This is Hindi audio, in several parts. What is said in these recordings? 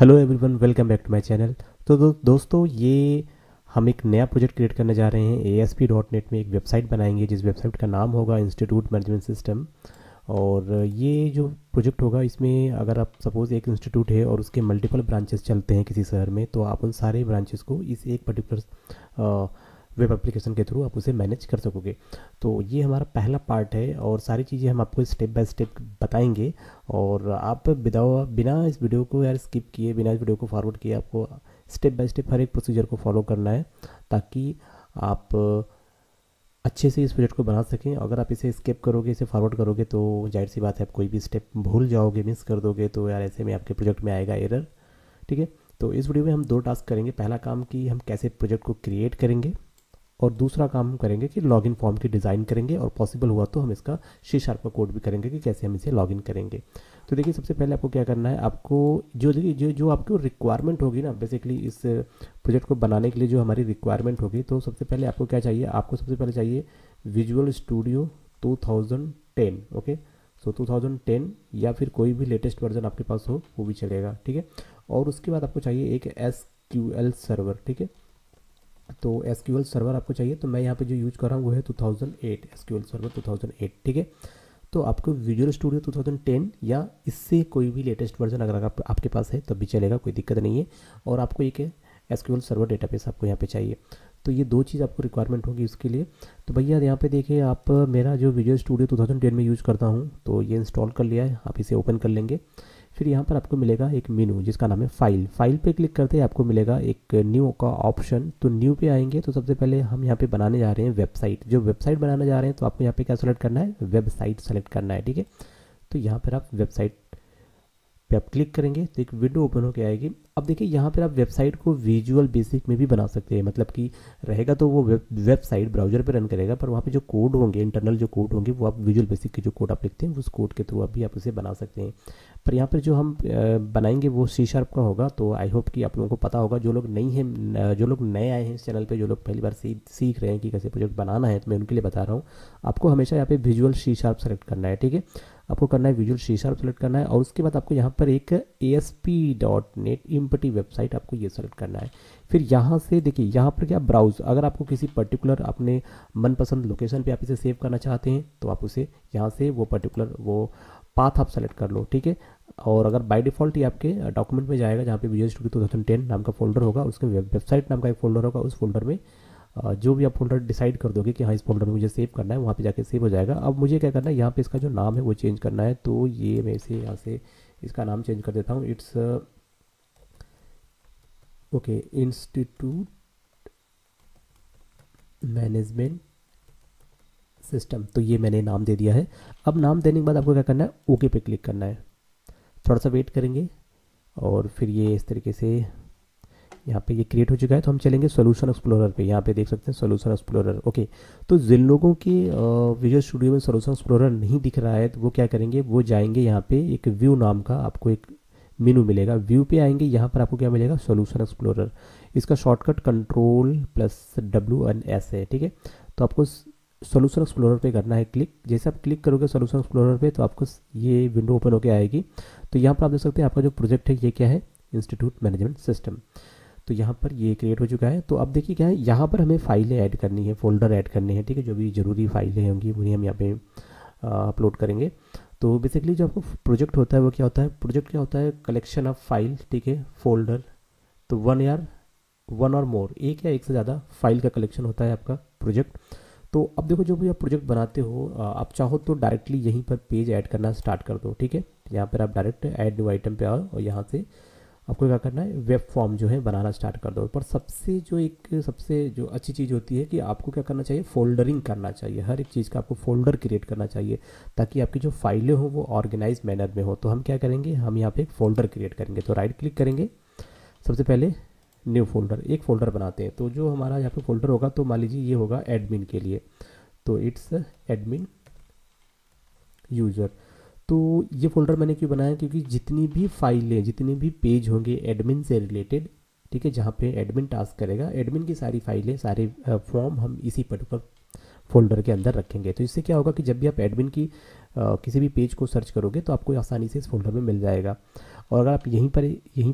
Hello everyone, welcome back to my channel. तो दोस्तों ये हम एक नया प्रोजेक्ट क्रिएट करने जा रहे हैं। ASP.NET में एक वेबसाइट बनाएंगे जिस वेबसाइट का नाम होगा इंस्टीट्यूट मैनेजमेंट सिस्टम। और ये जो प्रोजेक्ट होगा इसमें अगर आप सपोज़ एक इंस्टीट्यूट है और उसके मल्टीपल ब्रांचेस चलते हैं किसी शहर में, तो आप उन सारे ब्रांचेस को इस एक पर्टिकुलर वेब एप्लीकेशन के थ्रू आप उसे मैनेज कर सकोगे। तो ये हमारा पहला पार्ट है और सारी चीज़ें हम आपको स्टेप बाय स्टेप बताएंगे। और आप बिना इस वीडियो को यार स्किप किए, बिना इस वीडियो को फॉरवर्ड किए आपको स्टेप बाय स्टेप हर एक प्रोसीजर को फॉलो करना है ताकि आप अच्छे से इस प्रोजेक्ट को बना सकें। अगर आप इसे स्किप करोगे, इसे फॉरवर्ड करोगे, तो जाहिर सी बात है आप कोई भी स्टेप भूल जाओगे, मिस कर दोगे, तो यार ऐसे में आपके प्रोजेक्ट में आएगा एरर। ठीक है, तो इस वीडियो में हम दो टास्क करेंगे। पहला काम कि हम कैसे प्रोजेक्ट को क्रिएट करेंगे और दूसरा काम करेंगे कि लॉगिन फॉर्म की डिज़ाइन करेंगे और पॉसिबल हुआ तो हम इसका C# का कोड भी करेंगे कि कैसे हम इसे लॉगिन करेंगे। तो देखिए, सबसे पहले आपको क्या करना है, आपको जो आपको रिक्वायरमेंट होगी ना, बेसिकली इस प्रोजेक्ट को बनाने के लिए जो हमारी रिक्वायरमेंट होगी, तो सबसे पहले आपको क्या चाहिए, आपको सबसे पहले चाहिए विजुअल स्टूडियो 2010। ओके, सो 2010 या फिर कोई भी लेटेस्ट वर्जन आपके पास हो वो भी चलेगा। ठीक है, और उसके बाद आपको चाहिए एक SQL सर्वर। ठीक है, तो SQL सर्वर आपको चाहिए, तो मैं यहाँ पे जो यूज कर रहा हूँ वो है 2008 SQL सर्वर 2008। ठीक है, तो आपको विजुअल स्टूडियो 2010 या इससे कोई भी लेटेस्ट वर्जन अगर आपके पास है तब भी चलेगा, कोई दिक्कत नहीं है। और आपको एक SQL सर्वर डेटाबेस आपको यहाँ पे चाहिए। तो ये दो चीज़ आपको रिक्वायरमेंट होगी इसके लिए। तो भैया यहाँ पे देखिए, आप मेरा जो विजुअल स्टूडियो 2010 में यूज़ करता हूँ तो ये इंस्टॉल कर लिया है, आप इसे ओपन कर लेंगे। फिर यहाँ पर आपको मिलेगा एक मेनू जिसका नाम है फाइल। फाइल पे क्लिक करते ही आपको मिलेगा एक न्यू का ऑप्शन। तो न्यू पे आएंगे तो सबसे पहले हम यहाँ पे बनाने जा रहे हैं वेबसाइट। जो वेबसाइट बनाने जा रहे हैं तो आपको यहाँ पे क्या सेलेक्ट करना है, वेबसाइट सेलेक्ट करना है। ठीक है, तो यहाँ पर आप वेबसाइट पे आप क्लिक करेंगे तो एक विंडो ओपन होकर आएगी। अब देखिए यहाँ पर आप वेबसाइट को विजुअल बेसिक में भी बना सकते हैं, मतलब कि रहेगा तो वो वेबसाइट ब्राउजर पे रन करेगा, पर वहाँ पे जो कोड होंगे, इंटरनल जो कोड होंगे, वो आप विजुअल बेसिक के जो कोड आप लिखते हैं उस कोड के थ्रू अभी आप उसे बना सकते हैं। पर यहाँ पर जो हम बनाएंगे वो C# का होगा। तो आई होप कि आप लोगों को पता होगा। जो लोग नहीं हैं, जो लोग नए आए हैं इस चैनल पर, जो लोग पहली बार सीख रहे हैं कि कैसे प्रोजेक्ट बनाना है, तो मैं उनके लिए बता रहा हूँ, आपको हमेशा यहाँ पे विजुअल C# सेलेक्ट करना है। ठीक है, आपको करना है विजुअल C# सेलेक्ट करना है और उसके बाद आपको यहाँ पर एक ASP.NET इम्पटी वेबसाइट आपको ये सेलेक्ट करना है। फिर यहाँ से देखिए, यहाँ पर क्या ब्राउज, अगर आपको किसी पर्टिकुलर अपने मनपसंद लोकेशन पे आप इसे सेव करना चाहते हैं तो आप उसे यहाँ से वो पर्टिकुलर वो पाथ आप सेलेक्ट कर लो। ठीक है, और अगर बाय डिफ़ॉल्ट ये आपके डॉक्यूमेंट में जाएगा जहाँ पे विजुअल स्टूडियो 2010 नाम का फोल्डर होगा, उसके वेबसाइट नाम का एक फोल्डर होगा, उस फोल्डर में जो भी आप फोल्डर डिसाइड कर दोगे कि हाँ इस फोल्डर में मुझे सेव करना है, वहाँ पे जाके सेव हो जाएगा। अब मुझे क्या करना है, यहाँ पे इसका जो नाम है वो चेंज करना है। तो ये मैं इसे यहाँ से इसका नाम चेंज कर देता हूँ, it's okay institute management system. तो ये मैंने नाम दे दिया है। अब नाम देने के बाद आपको क्या करना है, ओके पे क्लिक करना है। थोड़ा सा वेट करेंगे और फिर ये इस तरीके से यहाँ पे ये क्रिएट हो चुका है। तो हम चलेंगे सोल्यूशन एक्सप्लोरर पे। यहाँ पे देख सकते हैं सोल्यूशन एक्सप्लोरर। ओके, तो जिन लोगों के विजुअल स्टूडियो में सोल्यूशन एक्सप्लोरर नहीं दिख रहा है तो वो क्या करेंगे, वो जाएंगे यहाँ पे एक व्यू नाम का आपको एक मेनू मिलेगा। व्यू पे आएंगे, यहाँ पर आपको क्या मिलेगा, सोल्यूशन एक्सप्लोरर। इसका शॉर्टकट Ctrl+W+S है। ठीक है, तो आपको सोल्यूशन एक्सप्लोरर पे करना है क्लिक। जैसे आप क्लिक करोगे सोल्यूशन एक्सप्लोरर पे तो आपको ये विंडो ओपन होकर आएगी। तो यहाँ पर आप देख सकते हैं आपका जो प्रोजेक्ट है ये क्या है, इंस्टीट्यूट मैनेजमेंट सिस्टम। तो यहाँ पर ये क्रिएट हो चुका है। तो अब देखिए क्या है, यहाँ पर हमें फाइलें ऐड करनी है, फोल्डर ऐड करने हैं। ठीक है, जो भी ज़रूरी फाइलें होंगी उन्हें हम यहाँ पे अपलोड करेंगे। तो बेसिकली जो आपको प्रोजेक्ट होता है वो क्या होता है, प्रोजेक्ट क्या होता है, कलेक्शन ऑफ फाइल। ठीक है, फोल्डर, तो वन और मोर, एक या एक से ज़्यादा फाइल का कलेक्शन होता है आपका प्रोजेक्ट। तो अब देखो जो भी आप प्रोजेक्ट बनाते हो, आप चाहो तो डायरेक्टली यहीं पर पेज ऐड करना स्टार्ट कर दो। ठीक है, यहाँ पर आप डायरेक्ट ऐड न्यू आइटम पे आओ और यहाँ से आपको क्या करना है, वेब फॉर्म जो है बनाना स्टार्ट कर दो। पर सबसे जो अच्छी चीज़ होती है कि आपको क्या करना चाहिए, फोल्डरिंग करना चाहिए। हर एक चीज़ का आपको फोल्डर क्रिएट करना चाहिए ताकि आपकी जो फाइलें हो वो ऑर्गेनाइज मैनर में हो। तो हम क्या करेंगे, हम यहाँ पे एक फोल्डर क्रिएट करेंगे। तो राइट क्लिक करेंगे, सबसे पहले न्यू फोल्डर, एक फोल्डर बनाते हैं। तो जो हमारा यहाँ पर फोल्डर होगा, तो मान लीजिए ये होगा एडमिन के लिए, तो इट्स एडमिन यूजर। तो ये फोल्डर मैंने क्यों बनाया, क्योंकि जितनी भी फाइलें, जितने भी पेज होंगे एडमिन से रिलेटेड, ठीक है, जहाँ पे एडमिन टास्क करेगा, एडमिन की सारी फाइलें, सारे फॉर्म हम इसी पर्टिकुलर फोल्डर के अंदर रखेंगे। तो इससे क्या होगा कि जब भी आप एडमिन की किसी भी पेज को सर्च करोगे तो आपको आसानी से इस फोल्डर में मिल जाएगा। और अगर आप यहीं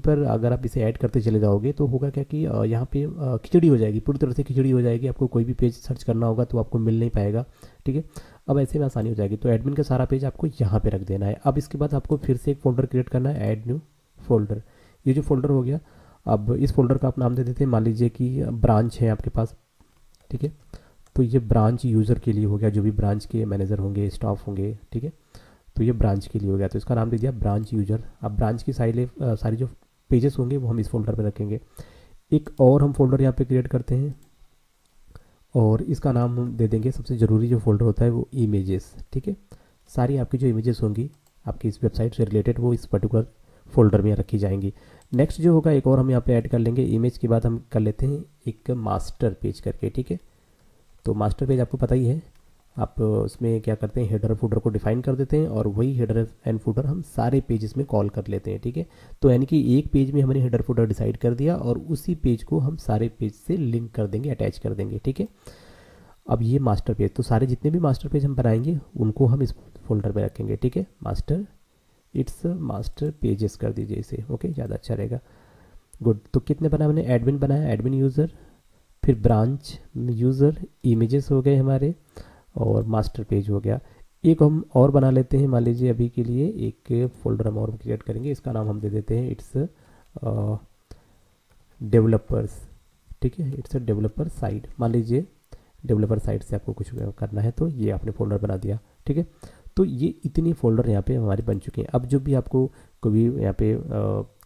पर अगर आप इसे ऐड करते चले जाओगे तो होगा क्या कि यहाँ पे खिचड़ी हो जाएगी, पूरी तरह से खिचड़ी हो जाएगी। आपको कोई भी पेज सर्च करना होगा तो आपको मिल नहीं पाएगा। ठीक है, अब ऐसे में आसानी हो जाएगी। तो एडमिन का सारा पेज आपको यहाँ पे रख देना है। अब इसके बाद आपको फिर से एक फोल्डर क्रिएट करना है, ऐड न्यू फोल्डर। ये जो फोल्डर हो गया, अब इस फोल्डर का आप नाम दे देते हैं, मान लीजिए कि ब्रांच है आपके पास। ठीक है, तो ये ब्रांच यूज़र के लिए हो गया, जो भी ब्रांच के मैनेजर होंगे, स्टाफ होंगे। ठीक है, तो ये ब्रांच के लिए हो गया, तो इसका नाम दे दिया ब्रांच यूज़र। अब ब्रांच की सारी जो पेजेस होंगे वो हम इस फोल्डर पे रखेंगे। एक और हम फोल्डर यहाँ पे क्रिएट करते हैं और इसका नाम हम दे देंगे, सबसे ज़रूरी जो फोल्डर होता है वो इमेजेस। ठीक है, सारी आपकी जो इमेजेस होंगी आपकी इस वेबसाइट से रिलेटेड वो इस पर्टिकुलर फोल्डर में रखी जाएंगी। नेक्स्ट जो होगा एक और हम यहाँ पर ऐड कर लेंगे। इमेज के बाद हम कर लेते हैं एक मास्टर पेज करके। ठीक है, तो मास्टर पेज आपको पता ही है, आप उसमें क्या करते हैं, हेडर फूडर को डिफाइन कर देते हैं और वही हेडर एंड फूडर हम सारे पेजेस में कॉल कर लेते हैं। ठीक है, तो यानी कि एक पेज में हमने हेडर फूडर डिसाइड कर दिया और उसी पेज को हम सारे पेज से लिंक कर देंगे, अटैच कर देंगे। ठीक है, अब ये मास्टर पेज, तो सारे जितने भी मास्टर पेज हम बनाएंगे उनको हम इस फोल्डर में रखेंगे। ठीक है, मास्टर पेजेस कर दीजिए इसे, ओके, ज़्यादा अच्छा रहेगा। गुड, तो कितने बनाए हमने, एडमिन बनाया, एडमिन यूज़र, फिर ब्रांच यूज़र, इमेजेस हो गए हमारे और मास्टर पेज हो गया। एक हम और बना लेते हैं, मान लीजिए अभी के लिए एक फोल्डर हम और क्रिएट करेंगे। इसका नाम हम दे देते हैं इट्स डेवलपर्स। ठीक है, इट्स डेवलपर साइट, मान लीजिए डेवलपर साइट से आपको कुछ करना है, तो ये आपने फोल्डर बना दिया। ठीक है, तो ये इतने फोल्डर यहाँ पे हमारे बन चुके हैं। अब जब भी आपको कभी यहाँ पे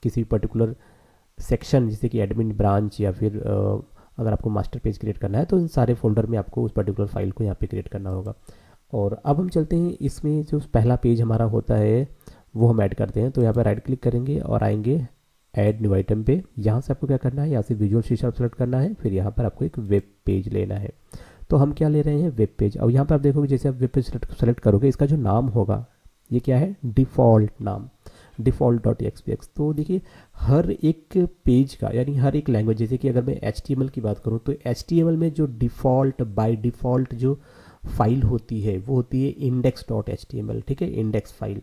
किसी पर्टिकुलर सेक्शन, जैसे कि एडमिन, ब्रांच या फिर अगर आपको मास्टर पेज क्रिएट करना है तो इन सारे फोल्डर में आपको उस पर्टिकुलर फाइल को यहाँ पे क्रिएट करना होगा। और अब हम चलते हैं, इसमें जो पहला पेज हमारा होता है वो हम ऐड करते हैं। तो यहाँ पर राइट क्लिक करेंगे और आएंगे ऐड न्यू आइटम पे। यहाँ से आपको क्या करना है, यहाँ से विजुअल शीर्षक सेलेक्ट करना है, फिर यहाँ पर आपको एक वेब पेज लेना है। तो हम क्या ले रहे हैं, वेब पेज। और यहाँ पर आप देखोगे जैसे आप वेब पेज सेलेक्ट करोगे, इसका जो नाम होगा ये क्या है, डिफ़ॉल्ट नाम, default.xpx। तो देखिए हर एक पेज का, यानी हर एक लैंग्वेज, जैसे कि अगर मैं HTML की बात करूं तो HTML में जो डिफ़ॉल्ट, बाय डिफ़ॉल्ट जो फाइल होती है वो होती है index.html। ठीक है, इंडेक्स फाइल।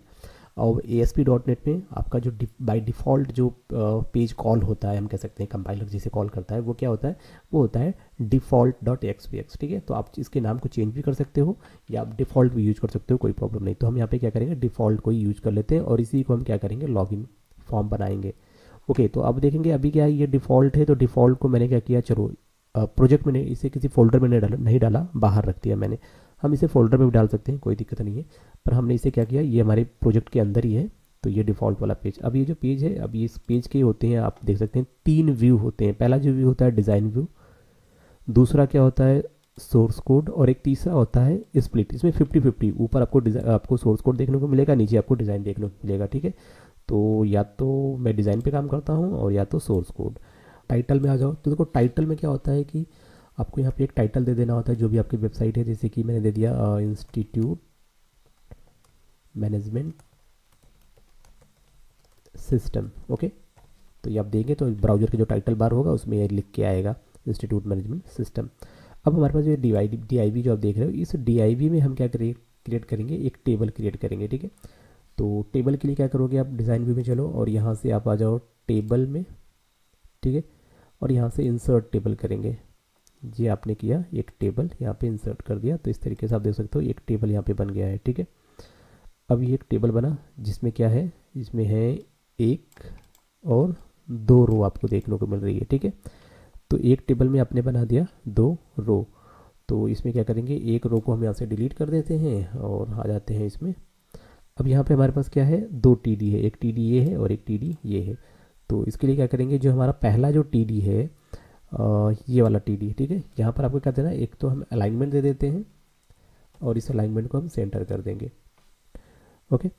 और ASP.NET में आपका जो बाय डिफ़ॉल्ट जो पेज कॉल होता है, हम कह सकते हैं कंपाइलर जिसे कॉल करता है, वो क्या होता है, वो होता है default.xpx। ठीक है, तो आप इसके नाम को चेंज भी कर सकते हो या आप डिफ़ॉल्ट भी यूज़ कर सकते हो, कोई प्रॉब्लम नहीं। तो हम यहाँ पे क्या करेंगे, डिफ़ॉल्ट को ही यूज कर लेते हैं और इसी को हम क्या करेंगे, लॉगिन फॉर्म बनाएंगे। ओके, तो आप देखेंगे अभी क्या है, ये डिफ़ॉल्ट है, तो डिफ़ॉल्ट को मैंने क्या किया, चलो प्रोजेक्ट मैंने इसे किसी फोल्डर में नहीं डाला, बाहर रख दिया मैंने। हम इसे फोल्डर में भी डाल सकते हैं, कोई दिक्कत नहीं है, पर हमने इसे क्या किया, ये हमारे प्रोजेक्ट के अंदर ही है। तो ये डिफ़ॉल्ट वाला पेज। अब ये जो पेज है, अब ये इस पेज के होते हैं, आप देख सकते हैं 3 व्यू होते हैं। पहला जो व्यू होता है डिज़ाइन व्यू, दूसरा क्या होता है सोर्स कोड, और एक तीसरा होता है स्प्लिट। इसमें 50-50, ऊपर आपको सोर्स कोड देखने को मिलेगा, नीचे आपको डिज़ाइन देखने को मिलेगा। ठीक है, तो या तो मैं डिज़ाइन पर काम करता हूँ और या तो सोर्स कोड। टाइटल में आ जाओ तो देखो टाइटल में क्या होता है कि आपको यहाँ पे एक टाइटल दे देना होता है जो भी आपकी वेबसाइट है। जैसे कि मैंने दे दिया इंस्टीट्यूट मैनेजमेंट सिस्टम। ओके, तो ये आप देंगे तो ब्राउज़र के जो टाइटल बार होगा उसमें ये लिख के आएगा, इंस्टीट्यूट मैनेजमेंट सिस्टम। अब हमारे पास जो डी आई वी जो आप देख रहे हो, इस DIV में हम क्या क्रिएट करेंगे, एक टेबल क्रिएट करेंगे। ठीक है, तो टेबल के लिए क्या करोगे आप, डिज़ाइन व्यू में चलो और यहाँ से आप आ जाओ टेबल में। ठीक है, और यहाँ से इंसर्ट टेबल करेंगे। ये आपने किया, एक टेबल यहाँ पे इंसर्ट कर दिया, तो इस तरीके से आप देख सकते हो एक टेबल यहाँ पे बन गया है। ठीक है, अब ये एक टेबल बना जिसमें क्या है, इसमें है 1 और 2 रो आपको देखने को मिल रही है। ठीक है, तो एक टेबल में आपने बना दिया 2 रो। तो इसमें क्या करेंगे, एक रो को हम यहाँ से डिलीट कर देते हैं और आ जाते हैं इसमें। अब यहाँ पे हमारे पास क्या है, 2 TD है, एक TD ये है और एक TD ये है। तो इसके लिए क्या करेंगे, जो हमारा पहला जो TD है ये वाला TD, ठीक है, यहाँ पर आपको क्या देना है, एक तो हम अलाइनमेंट दे देते हैं और इस अलाइनमेंट को हम सेंटर कर देंगे। ओके,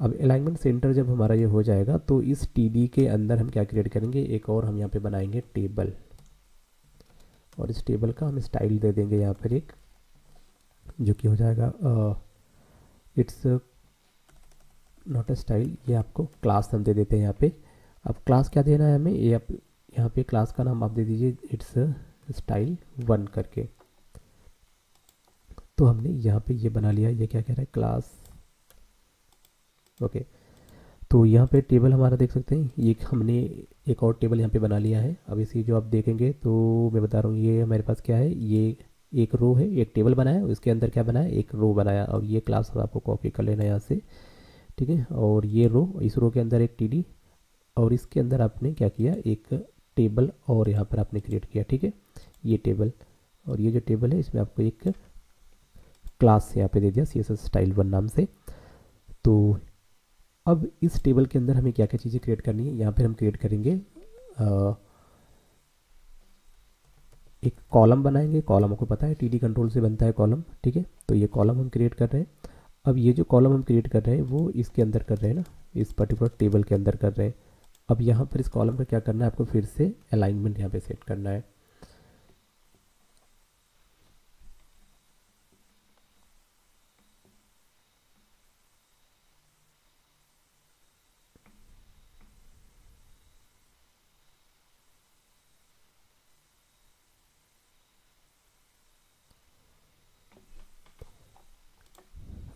अब अलाइनमेंट सेंटर जब हमारा ये हो जाएगा तो इस TD के अंदर हम क्या क्रिएट करेंगे, एक और हम यहाँ पे बनाएंगे टेबल, और इस टेबल का हम स्टाइल दे देंगे यहाँ पर एक, जो कि हो जाएगा इट्स नॉट अ स्टाइल, ये आपको क्लास हम दे देते हैं यहाँ पे। अब क्लास क्या देना है हमें, ये आप यहाँ पे क्लास का नाम आप दे दीजिए इट्स स्टाइल 1 करके। तो हमने यहाँ पे ये बना लिया। ये क्या कह रहा है, क्लास। ओके, तो यहाँ पे टेबल हमारा देख सकते हैं, ये हमने एक और टेबल यहाँ पे बना लिया है। अब इसी जो आप देखेंगे तो मैं बता रहा हूँ ये हमारे पास क्या है, ये एक रो है, एक टेबल बनाया, उसके अंदर क्या बनाया, एक रो बनाया। और ये क्लास आपको कॉपी कर लेना है यहाँ से, ठीक है। और ये रो, इस रो के अंदर एक टीडी और इसके अंदर आपने क्या किया, एक टेबल और यहाँ पर आपने क्रिएट किया, ठीक है। ये टेबल और ये जो टेबल है इसमें आपको एक क्लास यहाँ पे दे दिया सीएसएस स्टाइल 1 नाम से। तो अब इस टेबल के अंदर हमें क्या क्या चीज़ें क्रिएट करनी है, यहाँ पर हम क्रिएट करेंगे एक कॉलम बनाएंगे। कॉलम आपको पता है टीडी कंट्रोल से बनता है कॉलम, ठीक है। तो ये कॉलम हम क्रिएट कर रहे हैं। अब ये जो कॉलम हम क्रिएट कर रहे हैं वो इसके अंदर कर रहे हैं ना, इस पर्टिकुलर टेबल के अंदर कर रहे हैं। अब यहाँ पर इस कॉलम का क्या करना है, आपको फिर से अलाइनमेंट यहाँ पे सेट करना है।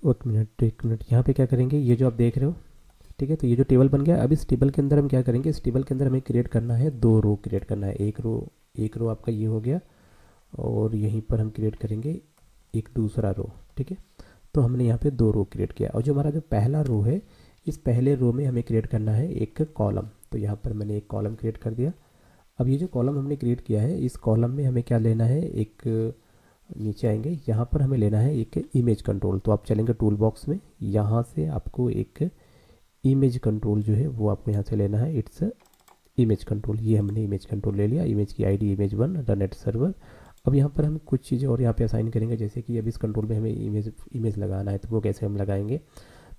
एक मिनट, एक मिनट, यहाँ पे क्या करेंगे, ये जो आप देख रहे हो, ठीक है। तो ये जो टेबल बन गया, अब इस टेबल के अंदर हम क्या करेंगे, इस टेबल के अंदर हमें क्रिएट करना है 2 रो क्रिएट करना है। एक रो आपका ये हो गया और यहीं पर हम क्रिएट करेंगे एक दूसरा रो, ठीक है। तो हमने यहाँ पे 2 रो क्रिएट किया। और जो हमारा जो पहला रो है, इस पहले रो में हमें क्रिएट करना है एक कॉलम। तो यहाँ पर मैंने एक कॉलम क्रिएट कर दिया। अब ये जो कॉलम हमने क्रिएट किया है, इस कॉलम में हमें क्या लेना है, एक नीचे आएंगे, यहाँ पर हमें लेना है एक इमेज कंट्रोल। तो आप चलेंगे टूल बॉक्स में, यहाँ से आपको एक इमेज कंट्रोल जो है वो आपको यहाँ से लेना है। इट्स इमेज कंट्रोल, ये हमने इमेज कंट्रोल ले लिया। इमेज की ID image1 run at server. अब यहाँ पर हम कुछ चीज़ें और यहाँ पे असाइन करेंगे, जैसे कि अब इस कंट्रोल में हमें इमेज लगाना है, तो वो कैसे हम लगाएंगे।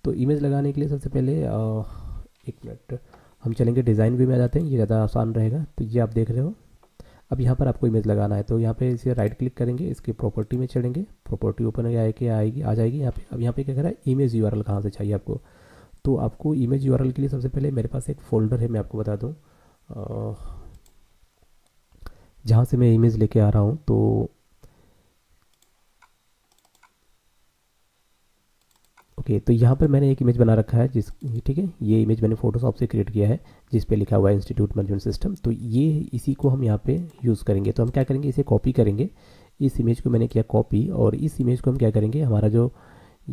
तो इमेज लगाने के लिए सबसे पहले एक मिनट, हम चलेंगे डिज़ाइन व्यू में आ जाते हैं, ये ज़्यादा आसान रहेगा। तो ये आप देख रहे हो, अब यहाँ पर आपको इमेज लगाना है। तो यहाँ पे इसे राइट क्लिक करेंगे, इसकी प्रॉपर्टी में चलेंगे, प्रॉपर्टी ओपन आ जाएगी यहाँ पे। अब यहाँ पे क्या कह रहा है, इमेज यूआरएल कहाँ से चाहिए आपको। तो आपको इमेज यूआरएल के लिए सबसे पहले मेरे पास एक फ़ोल्डर है, मैं आपको बता दूँ जहाँ से मैं इमेज लेके आ रहा हूँ। तो ओके, तो यहाँ पर मैंने एक इमेज बना रखा है, जिस, ठीक है, ये इमेज मैंने फोटोशॉप से क्रिएट किया है, जिस पे लिखा हुआ है इंस्टीट्यूट मैनेजमेंट सिस्टम। तो ये इसी को हम यहाँ पे यूज़ करेंगे। तो हम क्या करेंगे, इसे कॉपी करेंगे। इस इमेज को मैंने किया कॉपी, और इस इमेज को हम क्या करेंगे, हमारा जो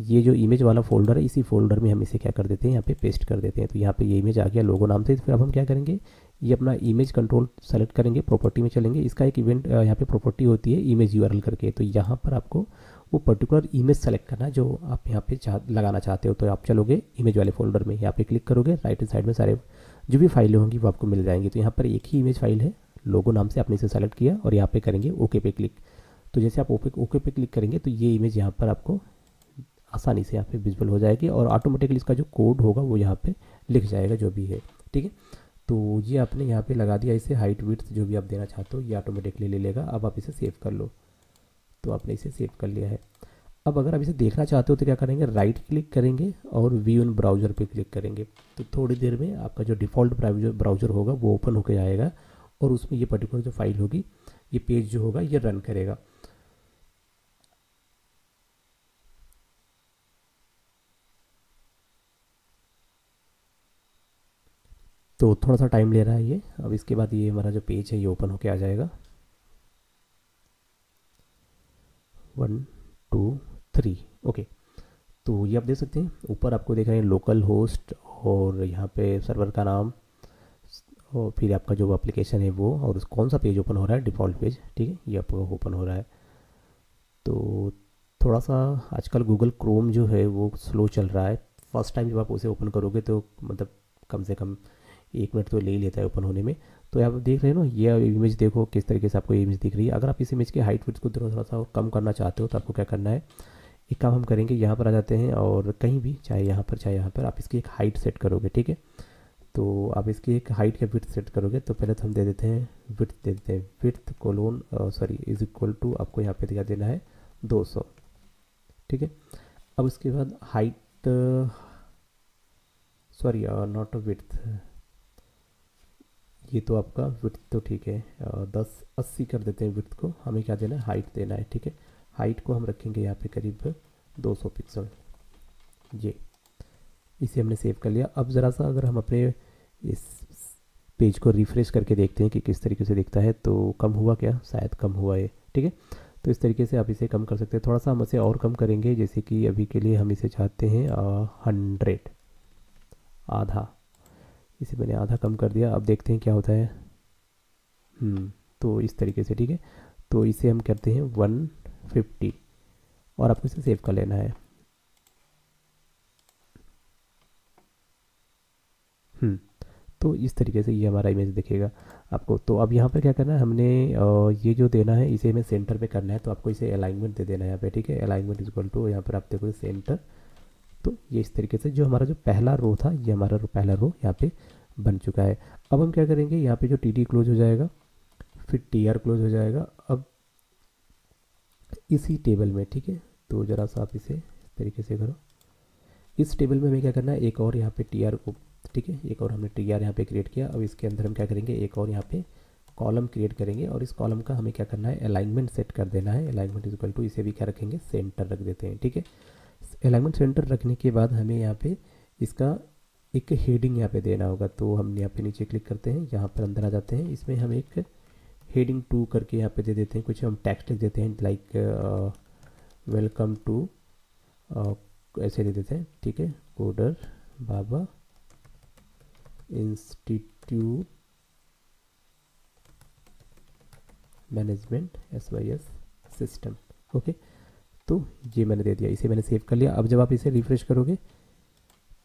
ये जो इमेज वाला फोल्डर है, इसी फोल्डर में हम इसे क्या कर देते हैं, यहाँ पे पेस्ट कर देते हैं। तो यहाँ पे ये इमेज आ गया लोगो नाम से। फिर अब हम क्या करेंगे, ये अपना इमेज कंट्रोल सेलेक्ट करेंगे, प्रॉपर्टी में चलेंगे। इसका एक इवेंट यहाँ पे प्रॉपर्टी होती है इमेज यूआरएल करके। तो यहाँ पर आपको वो पर्टिकुलर इमेज सेलेक्ट करना है जो आप यहाँ पे लगाना चाहते हो। तो आप चलोगे इमेज वाले फोल्डर में, यहाँ पे क्लिक करोगे, राइट हैंड साइड में सारे जो भी फाइलें होंगी वो आपको मिल जाएंगी। तो यहाँ पर एक ही इमेज फाइल है, लोगो नाम से आपने इसे सेलेक्ट किया और यहाँ पे करेंगे ओके पे क्लिक। तो जैसे आप ओके पे क्लिक करेंगे तो ये इमेज यहाँ पर आपको आसानी से यहाँ पे विजुअल हो जाएगी, और ऑटोमेटिकली इसका जो कोड होगा वो यहाँ पे लिख जाएगा जो भी है, ठीक है। तो ये आपने यहाँ पे लगा दिया, इसे हाइट विड्थ जो भी आप देना चाहते हो ये ऑटोमेटिकली ले लेगा। अब आप इसे सेव कर लो। तो आपने इसे सेव कर लिया है। अब अगर आप इसे देखना चाहते हो तो क्या करेंगे, राइट क्लिक करेंगे और व्यू इन ब्राउज़र पे क्लिक करेंगे। तो थोड़ी देर में आपका जो डिफ़ॉल्ट ब्राउज़र होगा वो ओपन होकर आएगा, और उसमें ये पर्टिकुलर जो फाइल होगी, ये पेज जो होगा ये रन करेगा। तो थोड़ा सा टाइम ले रहा है ये। अब इसके बाद ये हमारा जो पेज है ये ओपन होके आ जाएगा। 1 2 3 ओके। तो ये आप देख सकते हैं, ऊपर आपको देख रहे हैं लोकल होस्ट, और यहाँ पे सर्वर का नाम, और फिर आपका जो एप्लीकेशन है वो, और कौन सा पेज ओपन हो रहा है, डिफ़ॉल्ट पेज, ठीक है, ये आपको ओपन हो रहा है। तो थोड़ा सा आजकल गूगल क्रोम जो है वो स्लो चल रहा है। फर्स्ट टाइम जब आप उसे ओपन करोगे तो मतलब कम से कम 1 मिनट तो ले ही लेता है ओपन होने में। तो आप देख रहे हो ना, ये इमेज देखो किस तरीके से आपको ये इमेज दिख रही है। अगर आप इस इमेज के हाइट विड्थ को थोड़ा सा कम करना चाहते हो तो आपको क्या करना है, एक काम हम करेंगे, यहाँ पर आ जाते हैं और कहीं भी, चाहे यहाँ पर चाहे यहाँ पर, आप इसकी एक हाइट सेट करोगे, ठीक है। तो आप इसकी एक हाइट या विड्थ सेट करोगे। तो पहले तो हम दे देते हैं विड्थ, दे देते हैं width colon sorry is equal to, आपको यहाँ पर क्या देना है 200, ठीक है। अब उसके बाद हाइट सॉरी नॉट विड्थ, ये तो आपका विड्थ तो ठीक है 10 80 कर देते हैं। विड्थ को हमें क्या देना है, हाइट देना है, ठीक है। हाइट को हम रखेंगे यहाँ पे करीब 200 पिक्सल। ये इसे हमने सेव कर लिया। अब ज़रा सा अगर हम अपने इस पेज को रिफ़्रेश करके देखते हैं कि किस तरीके से दिखता है, तो कम हुआ क्या, शायद कम हुआ है, ठीक है। तो इस तरीके से आप इसे कम कर सकते हैं। थोड़ा सा हम इसे और कम करेंगे, जैसे कि अभी के लिए हम इसे चाहते हैं 100, आधा। इसे मैंने आधा कम कर दिया, अब देखते हैं क्या होता है। तो इस तरीके से, ठीक है। तो इसे हम करते हैं 150 और आपको इसे सेव कर लेना है। तो इस तरीके से ये हमारा इमेज दिखेगा आपको। तो अब यहाँ पर क्या करना है, हमने ये जो देना है इसे हमें सेंटर पे करना है, तो आपको इसे अलाइनमेंट दे देना है यहाँ पे, ठीक है। अलाइनमेंट इक्वल टू यहाँ पर आप देखो सेंटर। तो ये इस तरीके से जो हमारा जो पहला रो था, ये हमारा पहला रो यहाँ पे बन चुका है। अब हम क्या करेंगे, यहाँ पे जो टी डी क्लोज हो जाएगा, फिर टी आर क्लोज हो जाएगा। अब इसी टेबल में, ठीक है, तो ज़रा सा आप इसे इस तरीके से करो। इस टेबल में हमें क्या करना है, एक और यहाँ पे टी आर को, ठीक है, एक और हमने टी आर यहाँ पे क्रिएट किया। अब इसके अंदर हम क्या करेंगे, एक और यहाँ पे कॉलम क्रिएट करेंगे और इस कॉलम का हमें क्या करना है, अलाइनमेंट सेट कर देना है। अलाइनमेंट इक्वल टू, इसे भी क्या रखेंगे, सेंटर रख देते हैं, ठीक है। अलाइनमेंट सेंटर रखने के बाद हमें यहाँ पे इसका एक हेडिंग यहाँ पे देना होगा। तो हम यहाँ पे नीचे क्लिक करते हैं, यहाँ पर अंदर आ जाते हैं। इसमें हम एक हेडिंग 2 करके यहाँ पे दे देते हैं, कुछ हम टेक्स्ट लिख देते हैं, लाइक वेलकम टू, ऐसे दे देते हैं, ठीक है। Coder Baba institute management system, okay. तो ये मैंने दे दिया, इसे मैंने सेव कर लिया। अब जब आप इसे रिफ्रेश करोगे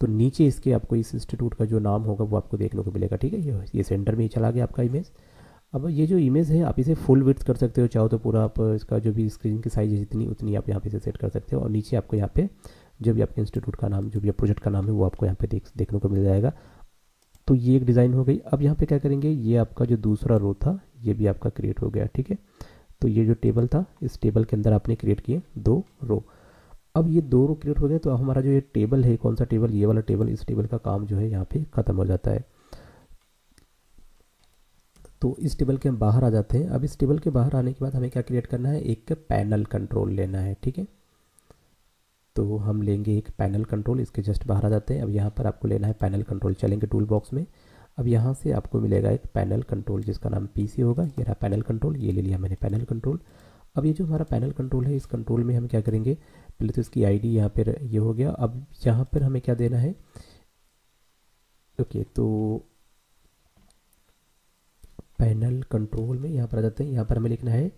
तो नीचे इसके आपको इस इंस्टीट्यूट का जो नाम होगा वो आपको देखने को मिलेगा, ठीक है। ये सेंटर में ही चला गया आपका इमेज। अब ये जो इमेज है आप इसे फुल विड्थ कर सकते हो, चाहो तो पूरा आप इसका जो भी स्क्रीन की साइज है जितनी उतनी आप यहाँ पे इसे सेट कर सकते हो। और नीचे आपको यहाँ पे जो भी आपके इंस्टीट्यूट का नाम, जो भी प्रोजेक्ट का नाम है वो आपको यहाँ पे देखने को मिल जाएगा। तो ये एक डिज़ाइन हो गई। अब यहाँ पे क्या करेंगे, ये आपका जो दूसरा रो था ये भी आपका क्रिएट हो गया, ठीक है। तो ये जो टेबल था, इस टेबल के अंदर आपने क्रिएट किए 2 रो। अब ये 2 रो क्रिएट हो गए, तो हमारा जो ये टेबल है, कौन सा टेबल, ये वाला टेबल, इस टेबल का काम जो है यहाँ पे ख़त्म हो जाता है। तो इस टेबल के हम बाहर आ जाते हैं। अब इस टेबल के बाहर आने के बाद हमें क्या क्रिएट करना है, एक पैनल कंट्रोल लेना है, ठीक है। तो हम लेंगे एक पैनल कंट्रोल, इसके जस्ट बाहर आ जाते हैं। अब यहाँ पर आपको लेना है पैनल कंट्रोल, चलेंगे टूल बॉक्स में। अब यहाँ से आपको मिलेगा एक पैनल कंट्रोल जिसका नाम पीसी होगा। ये रहा पैनल कंट्रोल, ये ले लिया मैंने पैनल कंट्रोल। अब ये जो हमारा पैनल कंट्रोल है, इस कंट्रोल में हम क्या करेंगे, पहले तो इसकी आईडी यहाँ पर ये हो गया। अब यहाँ पर हमें क्या देना है, ओके, तो पैनल कंट्रोल में यहाँ पर आ जाते हैं। यहाँ पर हमें लिखना है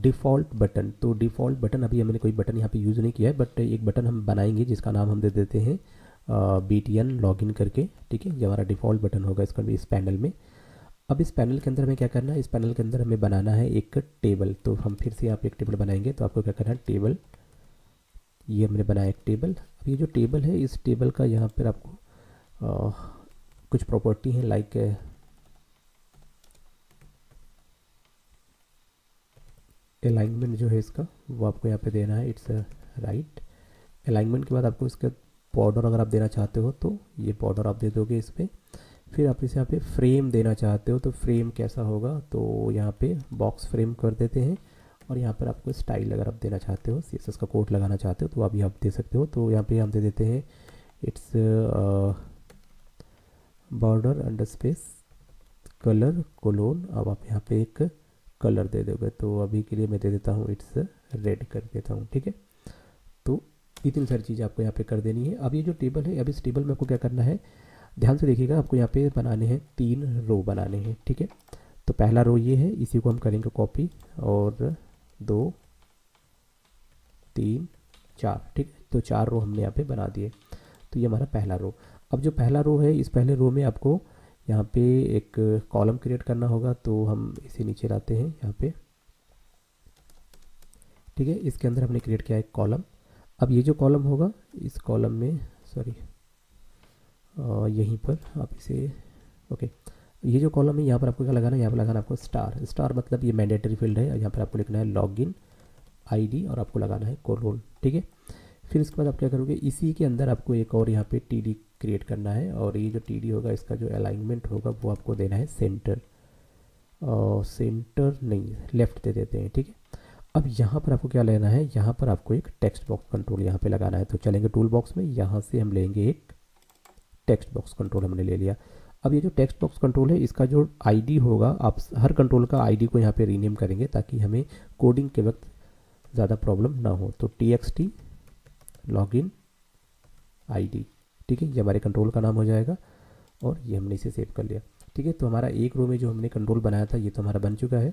डिफ़ॉल्ट बटन। तो डिफ़ॉल्ट बटन, अभी हमने कोई बटन यहाँ पे यूज़ नहीं किया है, बट एक बटन हम बनाएंगे जिसका नाम हम दे देते हैं BTN लॉगिन करके, ठीक है। ये हमारा डिफ़ॉल्ट बटन होगा इसका भी इस पैनल में। अब इस पैनल के अंदर हमें क्या करना है, इस पैनल के अंदर हमें बनाना है एक टेबल। तो हम फिर से यहाँ पे एक टेबल बनाएंगे। तो आपको क्या करना है, टेबल, ये हमने बनाया एक टेबल। अब ये जो टेबल है, इस टेबल का यहाँ पर आपको कुछ प्रॉपर्टी है, लाइक अलाइनमेंट जो है इसका वो आपको यहाँ पे देना है, इट्स राइट। अलाइनमेंट के बाद आपको इसका बॉर्डर अगर आप देना चाहते हो तो ये बॉर्डर आप दे दोगे इस पर। फिर आप इसे यहाँ पे फ्रेम देना चाहते हो तो फ्रेम कैसा होगा, तो यहाँ पे बॉक्स फ्रेम कर देते हैं। और यहाँ पर आपको स्टाइल अगर आप देना चाहते हो, CSS का कोड लगाना चाहते हो तो आप ये आप दे सकते हो। तो यहाँ पर हम दे देते हैं it's border under space colour colon. अब आप यहाँ पर एक कलर दे दोगे, तो अभी के लिए मैं दे देता हूँ इट्स रेड कर देता हूँ, ठीक है। तो इतनी सारी चीज़ें आपको यहाँ पे कर देनी है। अब ये जो टेबल है, अब इस टेबल में आपको क्या करना है, ध्यान से देखिएगा, आपको यहाँ पे बनाने हैं 3 रो बनाने हैं, ठीक है। तो पहला रो ये है, इसी को हम करेंगे कॉपी, और 2, 3, 4, ठीक है। तो 4 रो हमने यहाँ पर बना दिए। तो ये हमारा पहला रो। अब जो पहला रो है, इस पहले रो में आपको यहाँ पे एक कॉलम क्रिएट करना होगा। तो हम इसे नीचे लाते हैं यहाँ पे, ठीक है। इसके अंदर हमने क्रिएट किया एक कॉलम। अब ये जो कॉलम होगा, इस कॉलम में, सॉरी यहीं पर आप इसे, ओके, ये जो कॉलम है यहाँ पर आपको क्या लगाना है, यहाँ पर लगाना आपको स्टार। स्टार मतलब ये मैंडेटरी फील्ड है। यहाँ पर आपको लिखना है लॉगिन आईडी और आपको लगाना है कोलोन, ठीक है। फिर इसके बाद आप क्या करोगे, इसी के अंदर आपको एक और यहाँ पे टीडी क्रिएट करना है। और ये जो टीडी होगा, इसका जो अलाइनमेंट होगा वो आपको देना है सेंटर, और सेंटर नहीं, लेफ़्ट दे देते हैं, ठीक है। अब यहाँ पर आपको क्या लेना है, यहाँ पर आपको एक टेक्स्ट बॉक्स कंट्रोल यहाँ पे लगाना है। तो चलेंगे टूल बॉक्स में, यहाँ से हम लेंगे एक टेक्स्ट बॉक्स कंट्रोल, हमने ले लिया। अब ये जो टेक्स्ट बॉक्स कंट्रोल है इसका जो आईडी होगा, आप हर कंट्रोल का आईडी को यहाँ पे रीनेम करेंगे ताकि हमें कोडिंग के वक्त ज़्यादा प्रॉब्लम ना हो। तो txt login id, ठीक है, ये हमारे कंट्रोल का नाम हो जाएगा और ये हमने इसे सेव कर लिया। ठीक है, तो हमारा एक रो में जो हमने कंट्रोल बनाया था ये तो हमारा बन चुका है।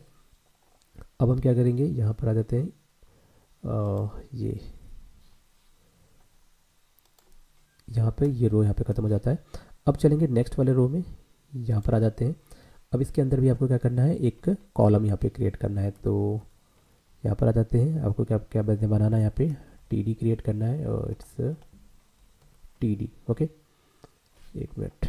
अब हम क्या करेंगे, यहाँ पर आ जाते हैं, ये यहाँ पे ये रो यहाँ पे ख़त्म हो जाता है। अब चलेंगे नेक्स्ट वाले रो में, यहाँ पर आ जाते हैं। अब इसके अंदर भी आपको क्या करना है, एक कॉलम यहाँ पे क्रिएट करना है। तो यहाँ पर आ जाते हैं, आपको क्या क्या बनाना है, यहाँ पे td क्रिएट करना है और इट्स td, ओके, एक मिनट।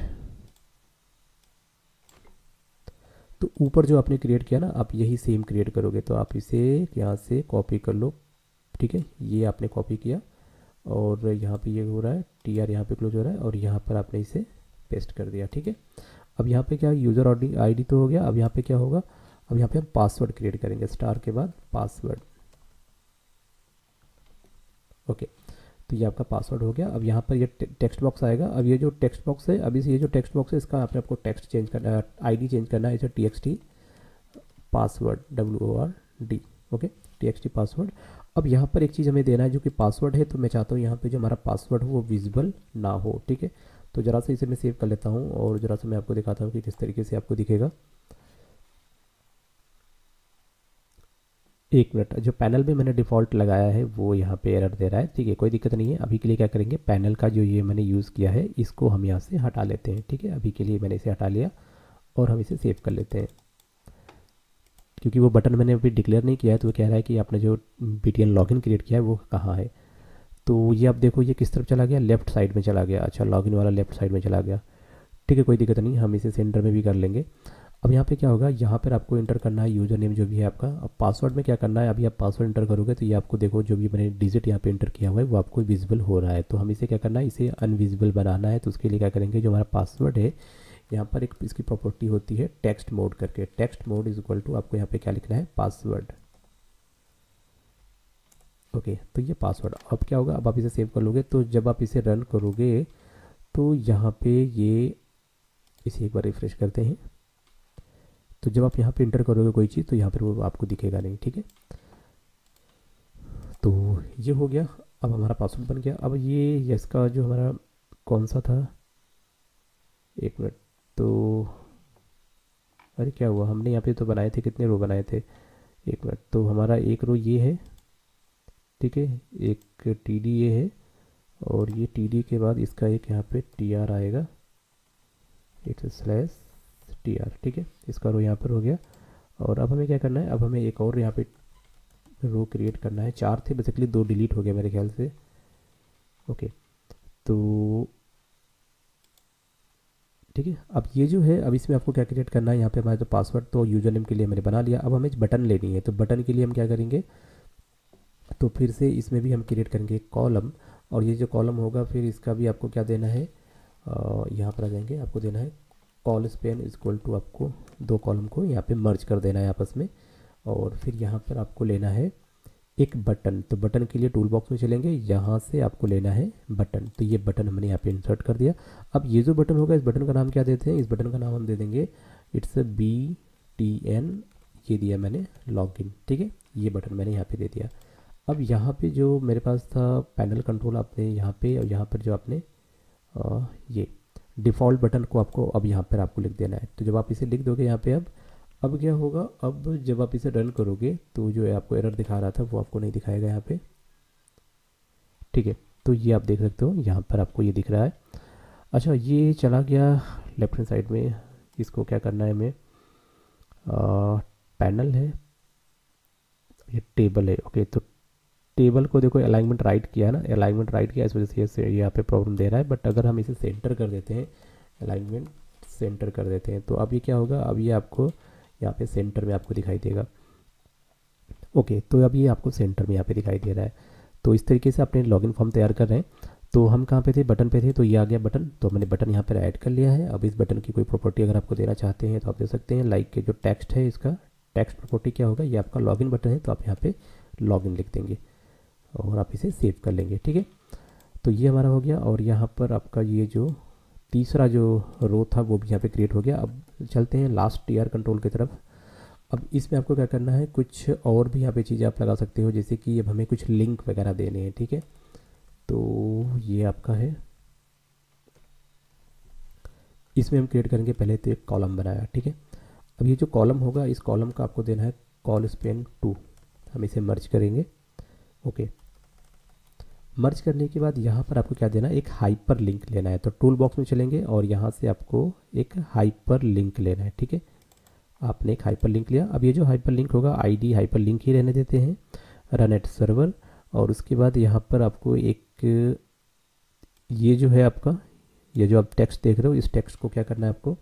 तो ऊपर जो आपने क्रिएट किया ना, आप यही सेम क्रिएट करोगे। तो आप इसे यहाँ से कॉपी कर लो, ठीक है, ये आपने कॉपी किया और यहाँ पे ये हो रहा है tr, यहाँ पे क्लोज हो रहा है और यहाँ पर आपने इसे पेस्ट कर दिया। ठीक है, अब यहाँ पे क्या यूज़र आईडी तो हो गया। अब यहाँ पे क्या होगा, अब यहाँ पे हम पासवर्ड क्रिएट करेंगे, स्टार के बाद पासवर्ड, ओके। तो ये आपका पासवर्ड हो गया। अब यहाँ पर ये टेक्स्ट बॉक्स आएगा। अब ये जो टेक्स्ट बॉक्स है, अभी ये जो टेक्स्ट बॉक्स है इसका आपने आपको टेक्स्ट चेंज करना है, आईडी चेंज करना है, इसे txt password word, okay, txt password. अब यहाँ पर एक चीज़ हमें देना है जो कि पासवर्ड है, तो मैं चाहता हूँ यहाँ पे जो हमारा पासवर्ड हो वो विजिबल ना हो। ठीक है, तो ज़रा सा इसे मैं सेव कर लेता हूँ और ज़रा सा मैं आपको दिखाता हूँ कि किस तरीके से आपको दिखेगा। एक मिनट, जो पैनल में मैंने डिफ़ॉल्ट लगाया है वो यहाँ पे एरर दे रहा है। ठीक है, कोई दिक्कत नहीं है। अभी के लिए क्या करेंगे, पैनल का जो ये मैंने यूज़ किया है इसको हम यहाँ से हटा लेते हैं। ठीक है, अभी के लिए मैंने इसे हटा लिया और हम इसे सेव कर लेते हैं, क्योंकि वो बटन मैंने अभी डिक्लेयर नहीं किया है। तो वो कह रहा है कि आपने जो बीटीएन लॉगिन क्रिएट किया है वो कहाँ है। तो ये आप देखो ये किस तरफ चला गया, लेफ्ट साइड में चला गया। अच्छा, लॉगिन वाला लेफ्ट साइड में चला गया। ठीक है, कोई दिक्कत नहीं, हम इसे सेंटर में भी कर लेंगे। अब यहाँ पे क्या होगा, यहाँ पर आपको इंटर करना है यूज़र नेम जो भी है आपका। अब पासवर्ड में क्या करना है, अभी आप पासवर्ड इंटर करोगे तो ये आपको देखो जो भी मैंने डिजिट यहाँ पे इंटर किया हुआ है वो आपको विजिबल हो रहा है। तो हम इसे क्या करना है, इसे अनविजिबल बनाना है। तो उसके लिए क्या करेंगे, जो हमारा पासवर्ड है यहाँ पर एक इसकी प्रॉपर्टी होती है टेक्स्ट मोड करके, text mode is equal to आपको यहाँ पे क्या लिखना है, पासवर्ड, ओके। तो ये पासवर्ड, अब क्या होगा, अब आप इसे सेव कर लोगे तो जब आप इसे रन करोगे तो यहाँ पे ये, इसे एक बार रिफ्रेश करते हैं, तो जब आप यहाँ पे इंटर करोगे कोई चीज़ तो यहाँ पर वो आपको दिखेगा नहीं। ठीक है, तो ये हो गया, अब हमारा पासवर्ड बन गया। अब ये इसका जो हमारा कौन सा था, एक मिनट, तो अरे क्या हुआ, हमने यहाँ पे तो बनाए थे, कितने रो बनाए थे, एक मिनट। तो हमारा एक रो ये है, ठीक है, एक td ये है और ये td के बाद इसका एक यहाँ पे tr आएगा, एक स्लैश tr, ठीक है, इसका रो यहाँ पर हो गया। और अब हमें क्या करना है, अब हमें एक और यहाँ पे रो क्रिएट करना है। चार थे बेसिकली, दो डिलीट हो गए मेरे ख्याल से, ओके। तो ठीक है, अब ये जो है, अब इसमें आपको क्या क्रिएट करना है, यहाँ पे हमारा जो पासवर्ड तो यूज़र नेम के लिए मैंने बना लिया। अब हमें बटन लेनी है, तो बटन के लिए हम क्या करेंगे, तो फिर से इसमें भी हम क्रिएट करेंगे कॉलम, और ये जो कॉलम होगा फिर इसका भी आपको क्या देना है, यहाँ पर आ जाएंगे, आपको देना है call Spain is equal to, आपको दो कॉलम को यहाँ पर मर्ज कर देना है आपस में। और फिर यहाँ पर आपको लेना है एक बटन। तो बटन के लिए टूल बॉक्स में चलेंगे, यहाँ से आपको लेना है बटन। तो ये बटन हमने यहाँ पे इंसर्ट कर दिया। अब ये जो बटन होगा इस बटन का नाम क्या देते हैं, इस बटन का नाम हम दे देंगे, इट्स btn, ये दिया मैंने लॉगिन। ठीक है, ये बटन मैंने यहाँ पे दे दिया। अब यहाँ पे जो मेरे पास था पैनल कंट्रोल आपने यहाँ पे, और यहाँ पर जो आपने ये डिफ़ॉल्ट बटन को आपको अब यहाँ पर आपको लिख देना है। तो जब आप इसे लिख दोगे यहाँ पर, अब क्या होगा, अब जब आप इसे रन करोगे तो जो है आपको एरर दिखा रहा था वो आपको नहीं दिखाएगा यहाँ पे। ठीक है, तो ये आप देख सकते हो यहाँ पर आपको ये दिख रहा है। अच्छा, ये चला गया लेफ्ट हैंड साइड में, इसको क्या करना है हमें, पैनल है, ये टेबल है, ओके। तो टेबल को देखो अलाइनमेंट राइट किया ना, अलाइनमेंट राइट किया, इस वजह से ये यहाँ पर प्रॉब्लम दे रहा है। बट अगर हम इसे सेंटर कर देते हैं, अलाइनमेंट सेंटर कर देते हैं, तो अब ये क्या होगा, अब ये आपको यहाँ पे सेंटर में आपको दिखाई देगा, ओके। तो अब ये आपको सेंटर में यहाँ पे दिखाई दे रहा है। तो इस तरीके से अपने लॉगिन फॉर्म तैयार कर रहे हैं। तो हम कहाँ पे थे, बटन पे थे, तो ये आ गया बटन, तो हमने बटन यहाँ पर ऐड कर लिया है। अब इस बटन की कोई प्रॉपर्टी अगर आपको देना चाहते हैं तो आप दे सकते हैं, लाइक के जो टेक्स्ट है इसका टेक्स्ट प्रॉपर्टी क्या होगा, ये आपका लॉगिन बटन है, तो आप यहाँ पे लॉगिन लिख देंगे और आप इसे सेव कर लेंगे। ठीक है, तो ये हमारा हो गया। और यहाँ पर आपका ये जो तीसरा जो रो था वो भी यहाँ पे क्रिएट हो गया। अब चलते हैं लास्ट टीआर कंट्रोल की तरफ। अब इसमें आपको क्या करना है, कुछ और भी यहाँ पे चीज़ें आप लगा सकते हो, जैसे कि अब हमें कुछ लिंक वगैरह देने हैं। ठीक है, तो ये आपका है, इसमें हम क्रिएट करेंगे। पहले तो एक कॉलम बनाया, ठीक है। अब ये जो कॉलम होगा, इस कॉलम का आपको देना है कॉल स्पेन 2, हम इसे मर्ज करेंगे। ओके, मर्ज करने के बाद यहाँ पर आपको क्या देना है, एक हाइपर लिंक लेना है। तो टूल बॉक्स में चलेंगे और यहाँ से आपको एक हाइपर लिंक लेना है। ठीक है, आपने एक हाइपर लिंक लिया। अब ये जो हाइपर लिंक होगा, आईडी हाइपर लिंक ही रहने देते हैं, रन एट सर्वर। और उसके बाद यहाँ पर आपको एक ये जो है आपका, ये जो आप टेक्स्ट देख रहे हो, इस टेक्स्ट को क्या करना है आपको,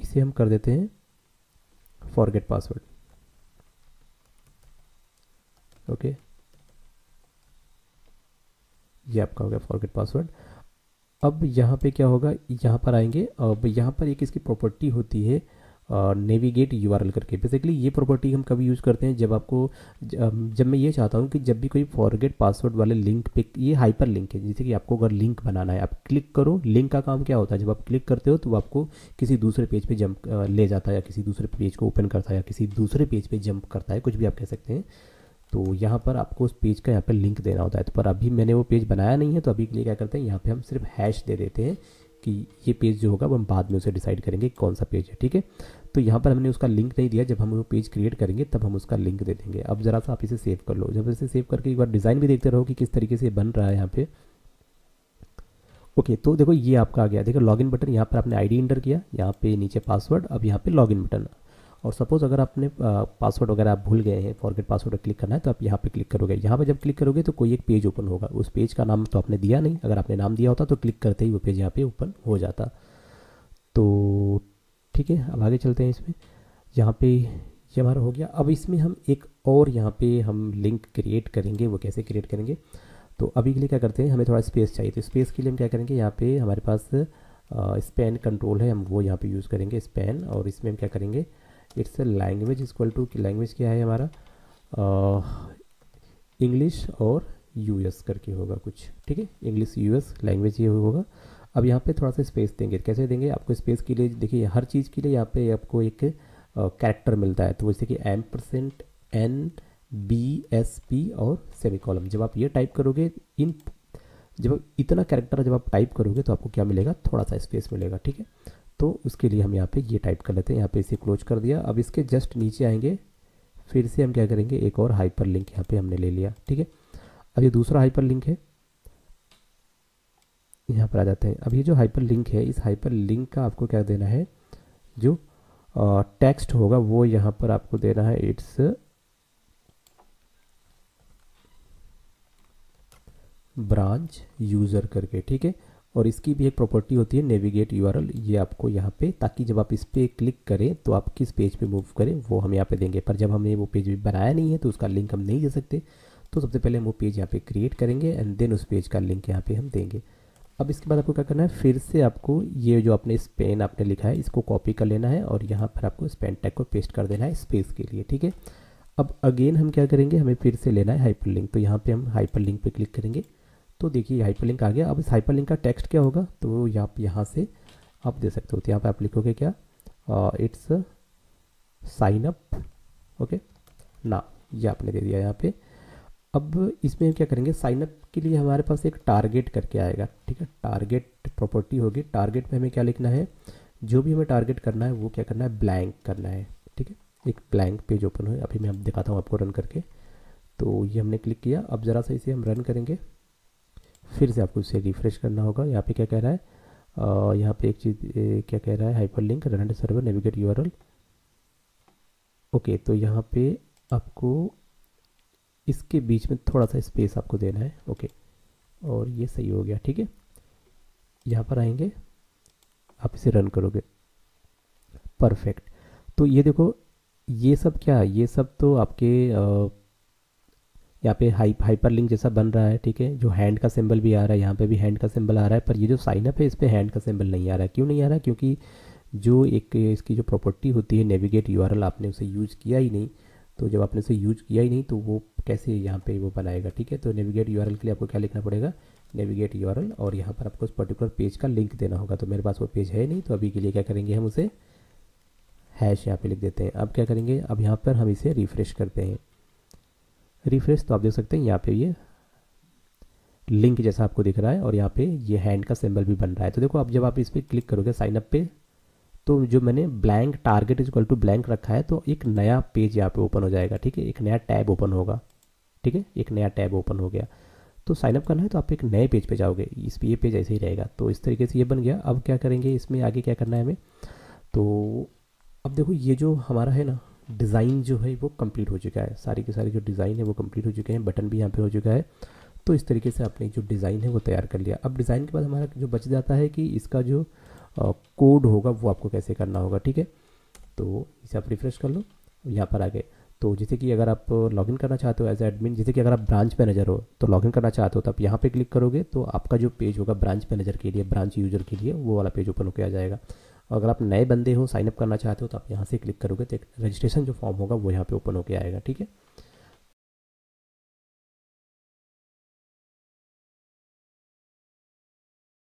इसे हम कर देते हैं फॉरगेट पासवर्ड। ओके, ये आपका हो गया फॉरगेट पासवर्ड। अब यहाँ पे क्या होगा, यहाँ पर आएंगे। अब यहाँ पर एक इसकी प्रॉपर्टी होती है नेविगेट यूआरएल करके। बेसिकली ये प्रॉपर्टी हम कभी यूज़ करते हैं जब आपको, जब मैं ये चाहता हूँ कि जब भी कोई फॉरगेट पासवर्ड वाले लिंक पे, ये हाइपर लिंक है, जैसे कि आपको अगर लिंक बनाना है, आप क्लिक करो। लिंक का काम क्या होता है, जब आप क्लिक करते हो तो वो आपको किसी दूसरे पेज पे जंप ले जाता है, या किसी दूसरे पेज को ओपन करता है, या किसी दूसरे पेज पे जंप करता है, कुछ भी आप कह सकते हैं। तो यहाँ पर आपको उस पेज का यहाँ पर लिंक देना होता है। तो पर अभी मैंने वो पेज बनाया नहीं है, तो अभी के लिए क्या करते हैं, यहाँ पर हम सिर्फ हैश दे देते हैं कि ये पेज जो होगा वो हम बाद में उसे डिसाइड करेंगे कौन सा पेज है। ठीक है, तो यहाँ पर हमने उसका लिंक नहीं दिया, जब हम वो पेज क्रिएट करेंगे तब हम उसका लिंक दे देंगे। अब ज़रा सा आप इसे सेव कर लो। जब इसे सेव करके एक बार डिज़ाइन भी देखते रहो कि किस तरीके से बन रहा है यहाँ पे। ओके, तो देखो ये आपका आ गया। देखो लॉगिन बटन, यहाँ पर आपने आईडी इंटर किया, यहाँ पे नीचे पासवर्ड, अब यहाँ पे लॉगिन बटन। और सपोज़ अगर आपने पासवर्ड वगैरह आप भूल गए हैं, फॉरगेट पासवर्ड क्लिक करना है, तो आप यहाँ पे क्लिक करोगे। यहाँ पे जब क्लिक करोगे तो कोई एक पेज ओपन होगा, उस पेज का नाम तो आपने दिया नहीं। अगर आपने नाम दिया होता तो क्लिक करते ही वो पेज यहाँ पे ओपन हो जाता। तो ठीक है, अब आगे चलते हैं। इसमें यहाँ पे ये हमारा हो गया। अब इसमें हम एक और यहाँ पर हम लिंक क्रिएट करेंगे। वो कैसे क्रिएट करेंगे, तो अभी के लिए क्या करते हैं, हमें थोड़ा स्पेस चाहिए। तो स्पेस के लिए हम क्या करेंगे, यहाँ पर हमारे पास स्पैन कंट्रोल है, हम वो यहाँ पर यूज़ करेंगे, स्पैन। और इसमें हम क्या करेंगे, it's language equal to, language क्या है हमारा, इंग्लिश और यूएस करके होगा कुछ। ठीक है, इंग्लिश यूएस लैंग्वेज ये होगा। अब यहाँ पे थोड़ा सा स्पेस देंगे। कैसे देंगे, आपको स्पेस के लिए, देखिए हर चीज़ के लिए यहाँ पे आपको एक कैरेक्टर मिलता है। तो जैसे कि $&NBSP और सेमीकॉलन। जब आप ये टाइप करोगे, इन जब इतना कैरेक्टर जब आप टाइप करोगे तो आपको क्या मिलेगा, थोड़ा सा स्पेस मिलेगा। ठीक है, तो उसके लिए हम यहाँ पे ये टाइप कर लेते हैं। यहाँ पे इसे क्लोज कर दिया। अब इसके जस्ट नीचे आएंगे, फिर से हम क्या करेंगे, एक और हाइपर लिंक यहाँ पे हमने ले लिया। ठीक है, अब ये दूसरा हाइपर लिंक है, यहाँ पर आ जाते हैं। अब ये जो हाइपर लिंक है, इस हाइपर लिंक का आपको क्या देना है, जो टेक्स्ट होगा वो यहाँ पर आपको देना है, इट्स ब्रांच यूज़र करके। ठीक है, और इसकी भी एक प्रॉपर्टी होती है नेविगेट यूआरएल, ये आपको यहाँ पे, ताकि जब आप इस पर क्लिक करें तो आप किस पेज पे मूव करें वो हम यहाँ पे देंगे। पर जब हमने वो पेज भी बनाया नहीं है तो उसका लिंक हम नहीं दे सकते, तो सबसे पहले हम वो पेज यहाँ पे क्रिएट करेंगे एंड देन उस पेज का लिंक यहाँ पे हम देंगे। अब इसके बाद आपको क्या करना है, फिर से आपको ये जो आपने स्पैन आपने लिखा है इसको कॉपी कर लेना है और यहाँ पर आपको स्पैन टैग को पेस्ट कर देना है स्पेस के लिए। ठीक है, अब अगेन हम क्या करेंगे, हमें फिर से लेना है हाइपर लिंक, तो यहाँ पर हम हाइपर लिंक पर क्लिक करेंगे। तो देखिए हाइपरलिंक आ गया। अब इस हाइपरलिंक का टेक्स्ट क्या होगा, तो यहाँ से आप दे सकते हो। तो यहाँ पे आप लिखोगे क्या, इट्स साइन अप, ओके ना, ये आपने दे दिया यहाँ पे। अब इसमें हम क्या करेंगे, साइन अप के लिए हमारे पास एक टारगेट करके आएगा। ठीक है, टारगेट प्रॉपर्टी होगी। टारगेट में हमें क्या लिखना है, जो भी हमें टारगेट करना है वो क्या करना है, ब्लैंक करना है। ठीक है, एक ब्लैंक पेज ओपन हो, अभी मैं अब दिखाता हूँ आपको रन करके। तो ये हमने क्लिक किया। अब ज़रा सा इसे हम रन करेंगे, फिर से आपको इसे रिफ्रेश करना होगा। यहाँ पे क्या कह रहा है, यहाँ पे एक चीज़ क्या कह रहा है, hyperlink run at server navigate URL. Okay, तो यहाँ पे आपको इसके बीच में थोड़ा सा स्पेस आपको देना है। ओके, और ये सही हो गया। ठीक है, यहाँ पर आएंगे, आप इसे रन करोगे, परफेक्ट। तो ये देखो, ये सब क्या है, ये सब तो आपके यहाँ पे हाइपर लिंक जैसा बन रहा है। ठीक है, जो हैंड का सिंबल भी आ रहा है, यहाँ पे भी हैंड का सिंबल आ रहा है, पर ये जो साइनअप है इस पर हैंड का सिंबल नहीं आ रहा है। क्यों नहीं आ रहा है, क्योंकि जो एक इसकी जो प्रॉपर्टी होती है नेविगेट यूआरएल, आपने उसे यूज़ किया ही नहीं। तो जब आपने उसे यूज किया ही नहीं तो वो कैसे यहाँ पे वो बनाएगा, ठीक है। तो नेविगेट यूआरएल के लिए आपको क्या लिखना पड़ेगा, नेविगेट यूआरएल, और यहाँ पर आपको उस पर्टिकुलर पेज का लिंक देना होगा। तो मेरे पास वो पेज है नहीं, तो अभी के लिए क्या करेंगे हम उसे हैश यहाँ पे लिख देते हैं। अब क्या करेंगे, अब यहाँ पर हम इसे रिफ्रेश करते हैं। रिफ्रेश तो आप देख सकते हैं यहाँ पे ये लिंक जैसा आपको दिख रहा है और यहाँ पे ये हैंड का सिंबल भी बन रहा है। तो देखो अब जब आप इस पर क्लिक करोगे साइन अप पे, तो जो मैंने blank target is equal to blank रखा है तो एक नया पेज यहाँ पे ओपन हो जाएगा, ठीक है। एक नया टैब ओपन होगा, ठीक है, एक नया टैब ओपन हो गया। तो साइनअप करना है तो आप एक नए पेज पे जाओगे, इस पर ये पेज ऐसे ही रहेगा। तो इस तरीके से ये बन गया। अब क्या करेंगे, इसमें आगे क्या करना है हमें, तो अब देखो ये जो हमारा है ना डिज़ाइन जो है वो कंप्लीट हो चुका है। सारी के सारे जो डिज़ाइन है वो कंप्लीट हो चुके हैं, बटन भी यहाँ पे हो चुका है। तो इस तरीके से आपने जो डिज़ाइन है वो तैयार कर लिया। अब डिज़ाइन के बाद हमारा जो बच जाता है कि इसका जो कोड होगा वो आपको कैसे करना होगा, ठीक है। तो इसे आप रिफ्रेश कर लो, यहाँ पर आ गए। तो जैसे कि अगर आप लॉगिन करना चाहते हो एज एडमिन, जैसे कि अगर आप ब्रांच मैनेजर हो तो लॉगिन करना चाहते हो तो आप यहाँ पे क्लिक करोगे तो आपका जो पेज होगा ब्रांच मैनेजर के लिए, ब्रांच यूजर के लिए, वो वाला पेज ओपन होकर आ जाएगा। और अगर आप नए बंदे हो, साइनअप करना चाहते हो तो आप यहाँ से क्लिक करोगे तो रजिस्ट्रेशन जो फॉर्म होगा वो यहाँ पे ओपन होकर आएगा, ठीक है।